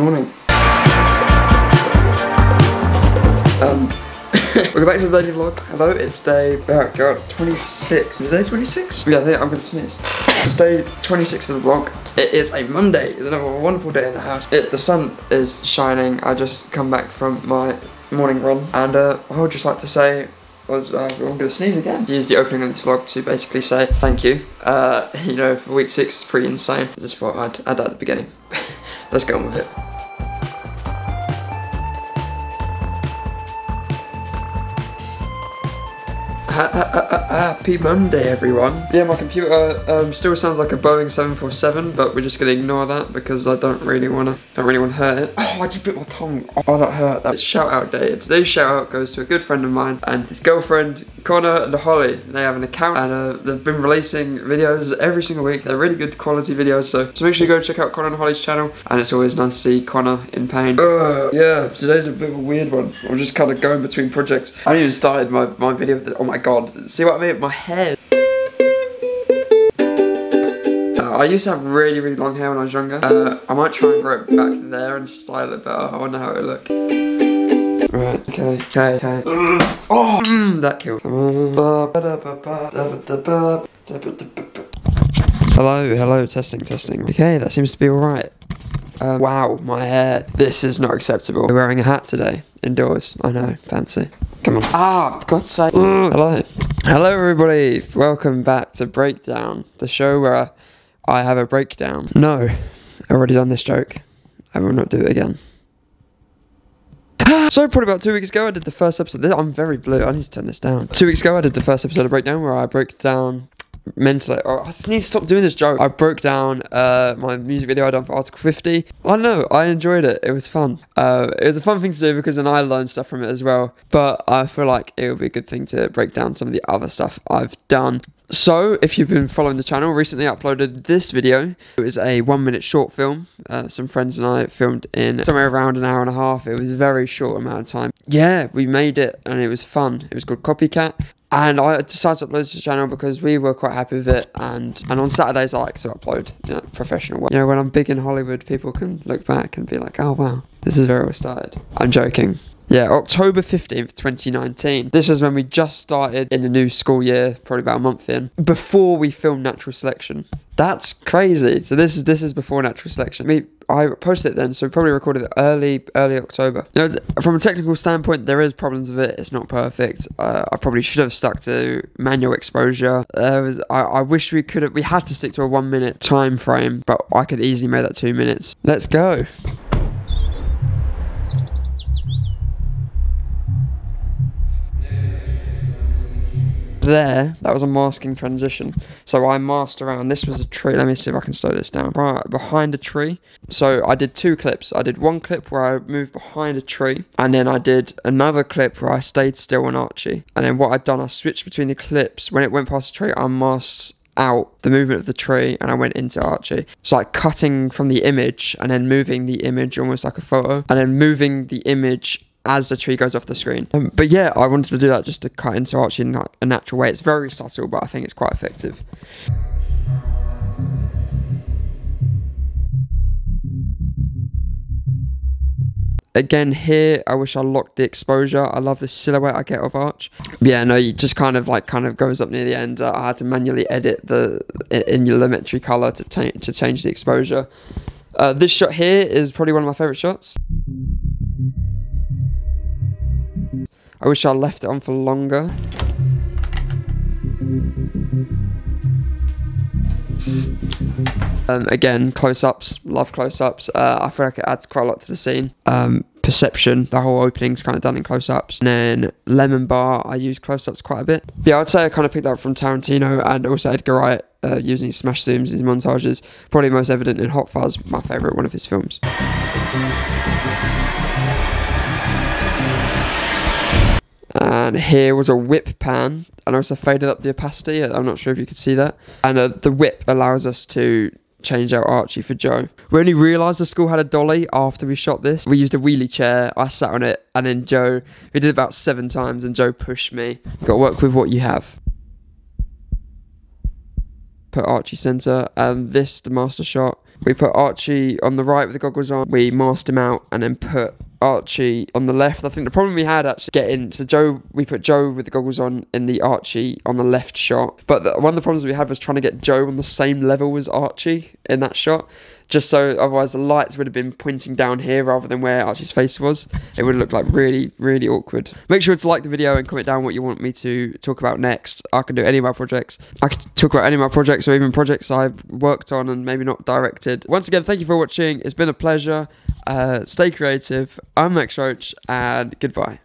morning. Welcome back to the daily vlog. Hello, it's day, oh god, 26. Is it day 26? Yeah, I think I'm gonna sneeze. It's day 26 of the vlog. It is a Monday. It's another wonderful day in the house. The sun is shining. I just come back from my morning run, and I would just like to say, I'm gonna sneeze again. Use the opening of this vlog to basically say thank you. You know, for week 6 it's pretty insane. I just thought I'd add that at the beginning. Let's get on with it. Happy Monday, everyone. Yeah, my computer still sounds like a Boeing 747, but we're just gonna ignore that because I don't really wanna hurt it. Oh, I just bit my tongue. Oh, that hurt. That's shout out day. And today's shout out goes to a good friend of mine and his girlfriend, Connor and Holly. They have an account, and they've been releasing videos every single week. They're really good quality videos, so make sure you go check out Connor and Holly's channel. And it's always nice to see Connor in pain. Yeah, today's a bit of a weird one. I'm just kind of going between projects. I haven't even started my video. Oh my god, see what I mean? My hair. I used to have really, really long hair when I was younger. I might try and grow it back there and style it better. I wonder how it'll look. Right, okay. Oh, that killed. Hello, testing. Okay, that seems to be alright. Wow, my hair. This is not acceptable. We're wearing a hat today, indoors. I know, fancy. Come on. Ah, for God's sake. Hello, everybody. Welcome back to Breakdown, the show where I have a breakdown. No, I've already done this joke. I will not do it again. So probably about 2 weeks ago I did the first episode. I'm very blue, I need to turn this down. 2 weeks ago I did the first episode of Breakdown where I broke down mentally. Oh, I just need to stop doing this joke. I broke down my music video I done for Article 50. I know, I enjoyed it. It was fun. It was a fun thing to do because then I learned stuff from it as well. But I feel like it would be a good thing to break down some of the other stuff I've done. So, if you've been following the channel, recently I uploaded this video. It was a 1-minute short film. Some friends and I filmed in somewhere around an hour and a half. It was a very short amount of time. Yeah, we made it and it was fun. It was called Copycat. And I decided to upload to the channel because we were quite happy with it. And on Saturdays I like to upload, you know, professional work. You know, when I'm big in Hollywood, people can look back and be like, oh wow, this is where it all started. I'm joking. Yeah, October 15th, 2019. This is when we just started in the new school year, probably about a month in, before we filmed Natural Selection. That's crazy. So this is before Natural Selection. I posted it then, so we probably recorded it early October. You know, from a technical standpoint, there is problems with it. It's not perfect. I probably should have stuck to manual exposure. I wish we could have. We had to stick to a 1-minute time frame, but I could easily make that 2 minutes. Let's go. There, that was a masking transition. So I masked around. This was a tree. Let me see if I can slow this down. Right, behind a tree. So I did 2 clips. I did one clip where I moved behind a tree, and then I did another clip where I stayed still on Archie. And then what I'd done, I switched between the clips. When it went past the tree, I masked out the movement of the tree and I went into Archie. So like cutting from the image and then moving the image almost like a photo, and then moving the image as the tree goes off the screen. But yeah, I wanted to do that just to cut into Archie in a natural way. It's very subtle, but I think it's quite effective. Again, here, I wish I locked the exposure. I love the silhouette I get of Arch. Yeah, no, it just kind of goes up near the end. I had to manually edit in your elementary color to change the exposure. This shot here is probably one of my favorite shots. I wish I left it on for longer. Again, close-ups. Love close-ups. I feel like it adds quite a lot to the scene. Perception. The whole opening's kind of done in close-ups. And then Lemon Bar, I use close-ups quite a bit. Yeah, I'd say I kind of picked that up from Tarantino and also Edgar Wright, using smash zooms in his montages. Probably most evident in Hot Fuzz, my favourite one of his films. And here was a whip pan, and I also faded up the opacity. I'm not sure if you could see that. And the whip allows us to change out Archie for Joe. We only realised the school had a dolly after we shot this. We used a wheelie chair, I sat on it, and then Joe, we did it about 7 times, and Joe pushed me. Got to work with what you have. Put Archie centre, and this, the master shot. We put Archie on the right with the goggles on. We masked him out and then put Archie on the left. I think the problem we had actually getting, so Joe, we put Joe with the goggles on in the Archie on the left shot. But one of the problems we had was trying to get Joe on the same level as Archie in that shot. Just so, otherwise the lights would have been pointing down here rather than where Archie's face was. It would look like really, really awkward. Make sure to like the video and comment down what you want me to talk about next. I can do any of my projects. I could talk about any of my projects or even projects I've worked on and maybe not directed. Once again, thank you for watching. It's been a pleasure. Stay creative. I'm Max Roach and goodbye.